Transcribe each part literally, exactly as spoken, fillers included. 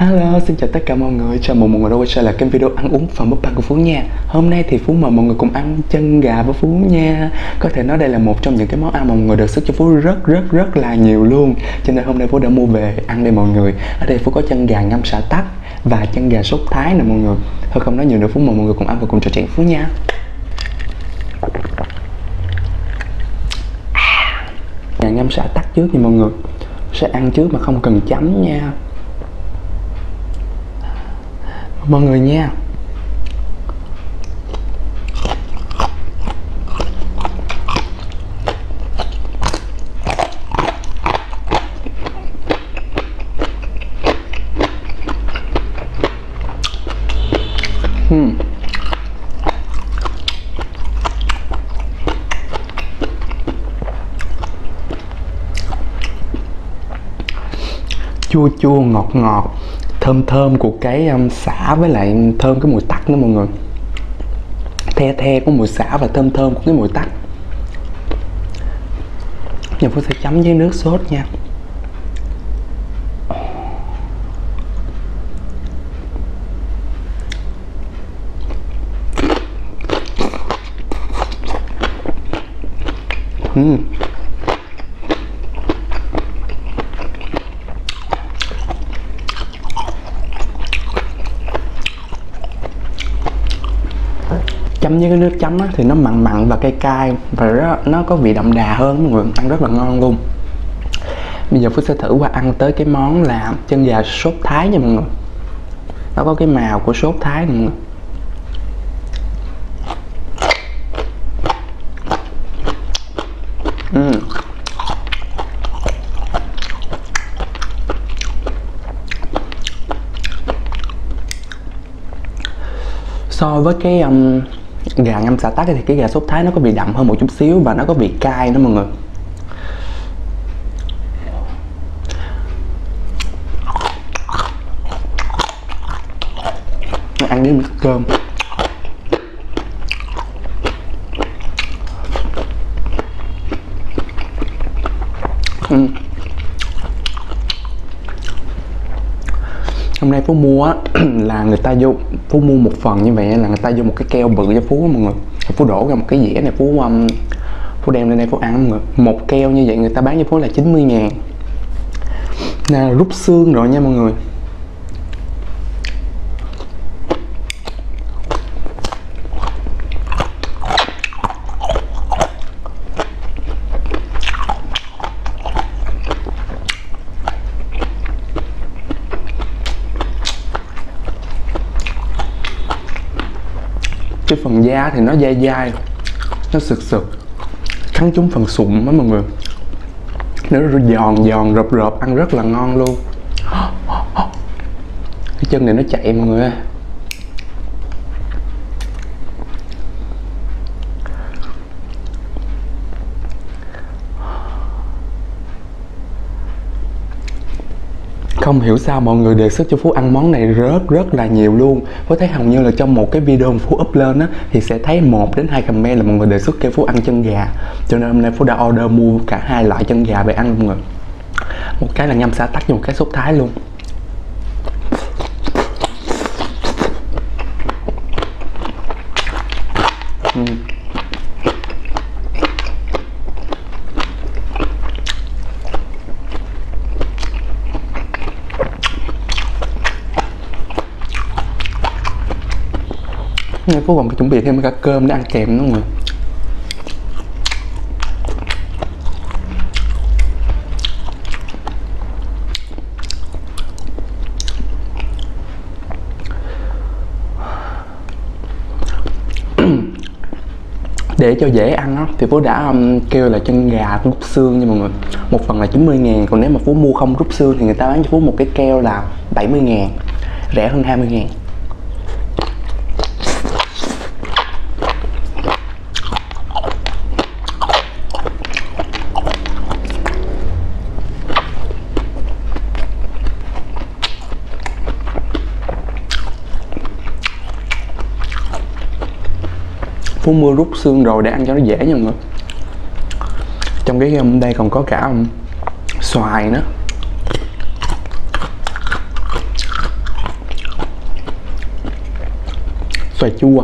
Hello, xin chào tất cả mọi người, chào mừng mọi người đã quay trở lại kênh video ăn uống và mukbang của Phú nha. Hôm nay thì Phú mời mọi người cùng ăn chân gà với Phú nha. Có thể nói đây là một trong những cái món ăn mà mọi người được sức cho Phú rất rất rất là nhiều luôn. Cho nên hôm nay Phú đã mua về ăn đây mọi người. Ở đây Phú có chân gà ngâm sả tắc và chân gà sốt Thái nè mọi người. Thôi không nói nhiều nữa, Phú mời mọi người cùng ăn và cùng trò chuyện Phú nha. Gà ngâm sả tắc trước nha mọi người. Sẽ ăn trước mà không cần chấm nha mọi người nha. uhm. Chua chua ngọt ngọt, thơm thơm của cái um, sả với lại thơm cái mùi tắc nữa mọi người. The the của mùi sả và thơm thơm của cái mùi tắc. Giờ Phú sẽ chấm với nước sốt nha. uhm. Chấm với cái nước chấm á, thì nó mặn mặn và cay cay và nó, nó có vị đậm đà hơn mọi người, ăn rất là ngon luôn. Bây giờ Phú sẽ thử qua ăn tới cái món là chân gà sốt Thái nha mọi người. Nó có cái màu của sốt Thái mọi người. uhm. So với cái um, gà ngâm sả tắc thì cái gà sốt Thái nó có vị đậm hơn một chút xíu và nó có vị cay nữa mọi người. Nó ăn với cơm. uhm. Hôm nay Phú mua là người ta vô, Phú mua một phần như vậy là người ta vô một cái keo bự cho Phú mọi người. Phú đổ ra một cái dĩa này, Phú um, Phú đem lên đây Phú ăn mọi người. Một keo như vậy người ta bán cho Phú là chín mươi ngàn. Nè, rút xương rồi nha mọi người. Cái phần da thì nó dai dai, nó sực sực, cắn trúng phần sụn đó mọi người. Nó giòn giòn rộp rộp, ăn rất là ngon luôn. Cái chân này nó chạy mọi người ơi. Không hiểu sao mọi người đề xuất cho Phú ăn món này rất rất là nhiều luôn. Phú thấy hầu như là trong một cái video Phú up lên á, thì sẽ thấy một đến hai comment là mọi người đề xuất cho Phú ăn chân gà. Cho nên hôm nay Phú đã order mua cả hai loại chân gà về ăn mọi người. Một cái là ngâm sả tắc và một cái sốt Thái luôn. uhm. Phú còn phải chuẩn bị thêm cả cơm để ăn kèm nữa mọi người. Để cho dễ ăn đó, thì Phú đã um, kêu là chân gà rút xương nha mọi người. Một phần là chín mươi ngàn, còn nếu mà Phú mua không rút xương thì người ta bán cho Phú một cái keo là bảy mươi ngàn. rẻ hơn hai mươi ngàn. Phú mưa rút xương rồi để ăn cho nó dễ nha mọi người. Trong cái hôm đây còn có cả xoài nữa. Xoài chua.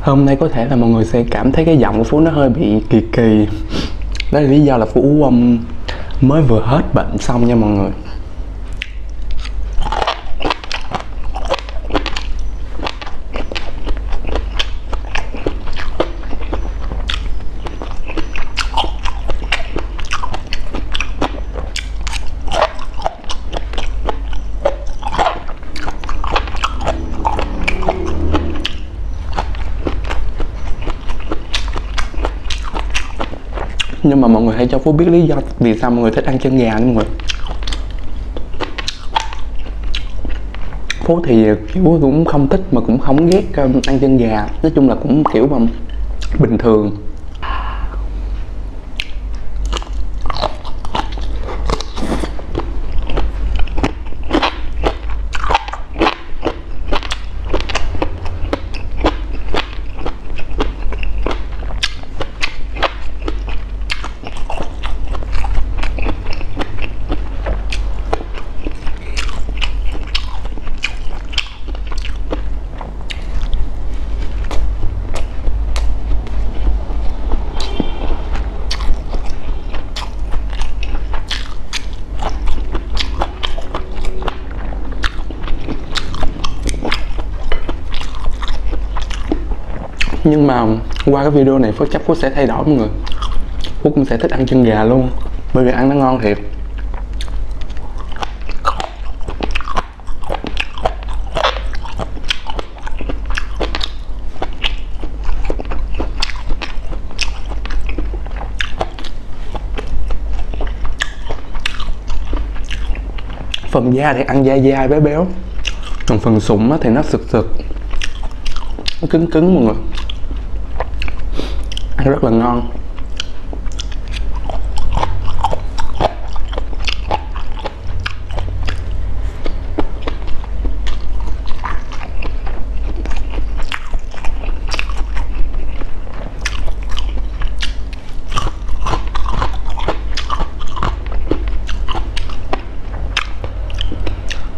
Hôm nay có thể là mọi người sẽ cảm thấy cái giọng của Phú nó hơi bị kỳ kỳ. Đó là lý do là Phú um, mới vừa hết bệnh xong nha mọi người. Nhưng mà mọi người hãy cho Phú biết lý do vì sao mọi người thích ăn chân gà nha mọi người. Phú thì Phú cũng không thích mà cũng không ghét ăn chân gà. Nói chung là cũng kiểu mà bình thường. Nhưng mà qua cái video này Phú chắc Phú sẽ thay đổi mọi người. Phú cũng sẽ thích ăn chân gà luôn. Bởi vì ăn nó ngon thiệt. Phần da thì ăn dai dai béo béo. Còn phần sụn thì nó sực sực. Nó cứng cứng mọi người. Ăn rất là ngon.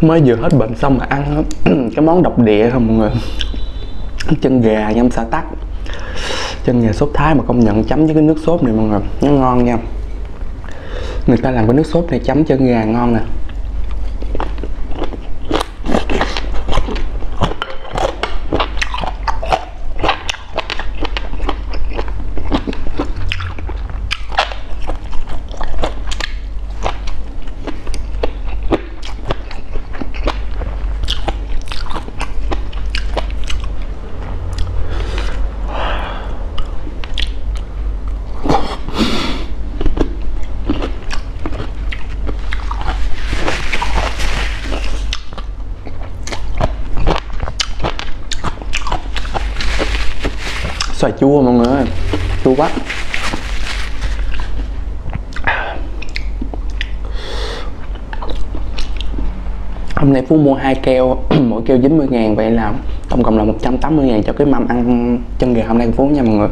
Mới vừa hết bệnh xong mà ăn cái món độc địa thôi mọi người. Chân gà nhâm xả tắc. Chân gà sốt Thái mà công nhận chấm với cái nước sốt này mọi người, nó ngon nha. Người ta làm cái nước sốt này chấm chân gà ngon nè. xoài chua mọi người ơi, chua quá. Hôm nay Phú mua hai keo, mỗi keo chín mươi ngàn, vậy là tổng cộng là một trăm tám mươi ngàn cho cái mâm ăn chân gà hôm nay của Phú nha mọi người.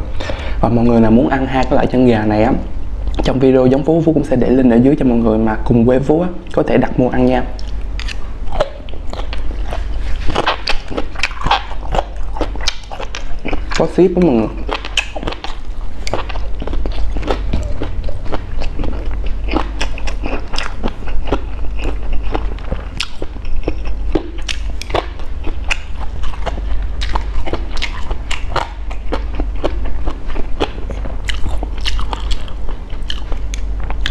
Và mọi người là muốn ăn hai cái loại chân gà này á, trong video giống Phú, Phú cũng sẽ để link ở dưới cho mọi người mà cùng quê Phú á, có thể đặt mua ăn nha. Có ship của mọi người.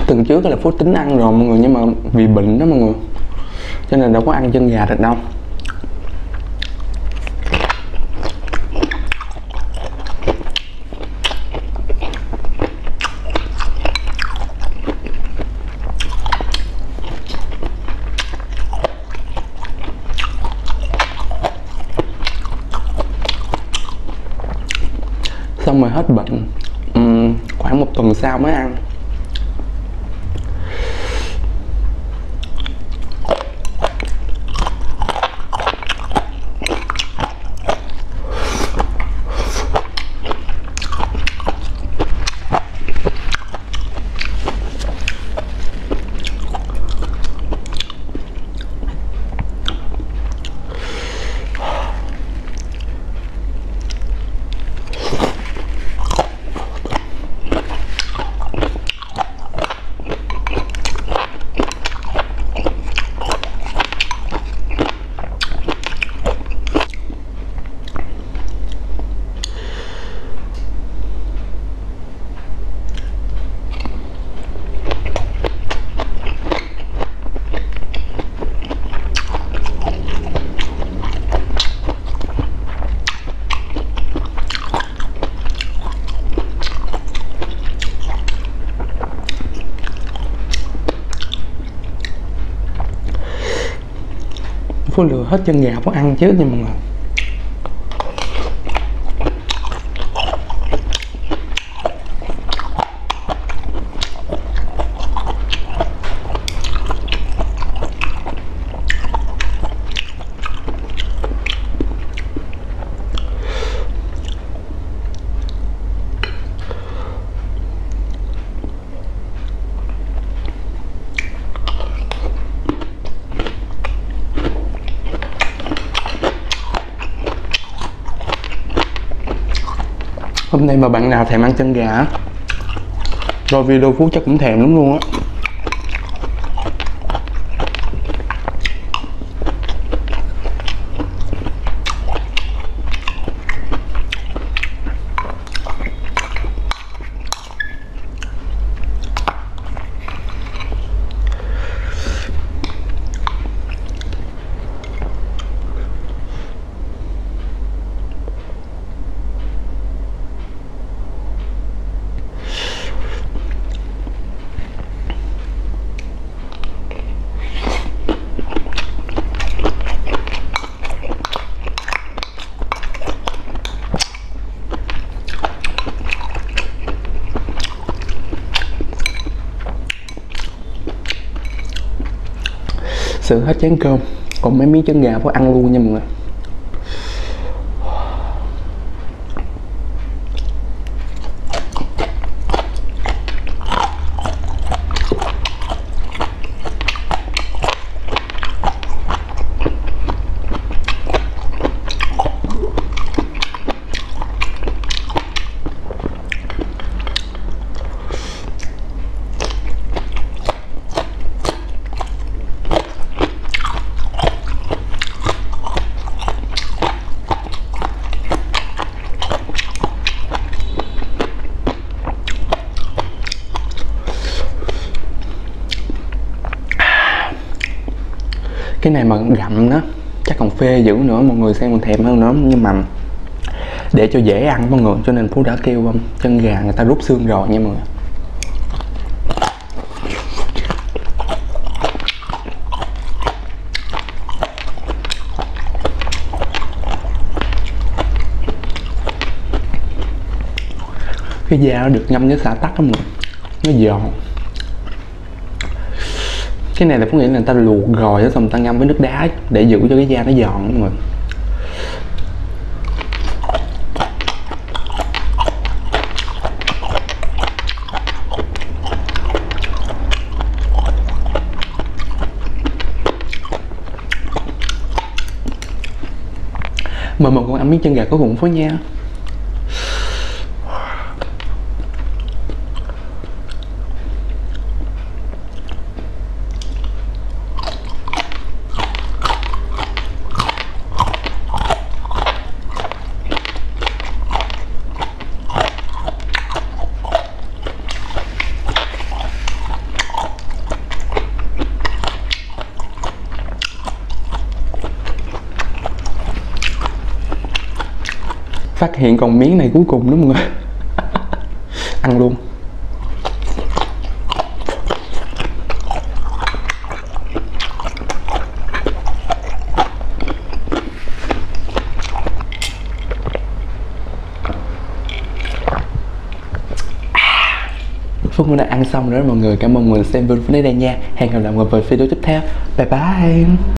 Tuần trước là Phú tính ăn rồi mọi người, nhưng mà vì bệnh đó mọi người cho nên đâu có ăn chân gà được đâu. Xong rồi hết bệnh, uhm, khoảng một tuần sau mới ăn. Phú lừa hết chân gà Phú ăn chứ nha mọi người. Hôm nay mà bạn nào thèm ăn chân gà rồi video Phú chắc cũng thèm lắm luôn á. Sự hết chén cơm, còn mấy miếng chân gà Phú ăn luôn nha mọi người. Cái này mà gặm nó chắc còn phê dữ nữa, mọi người xem còn thèm hơn nữa. Nhưng mà để cho dễ ăn mọi người cho nên Phú đã kêu chân gà người ta rút xương rồi nha mọi người. Cái da nó được ngâm cái xả tắc lắm, nó giòn. Cái này là có nghĩa là người ta luộc rồi xong người ta ngâm với nước đá để giữ cho cái da nó giòn mọi người. Mời mọi người ăn miếng chân gà có Phú Foody nha. Phát hiện còn miếng này cuối cùng nữa mọi người. Ăn luôn. Phúc Foody đã ăn xong rồi đó mọi người. Cảm ơn mọi người xem video đến đây nha. Hẹn gặp lại mọi người vào video tiếp theo. Bye bye.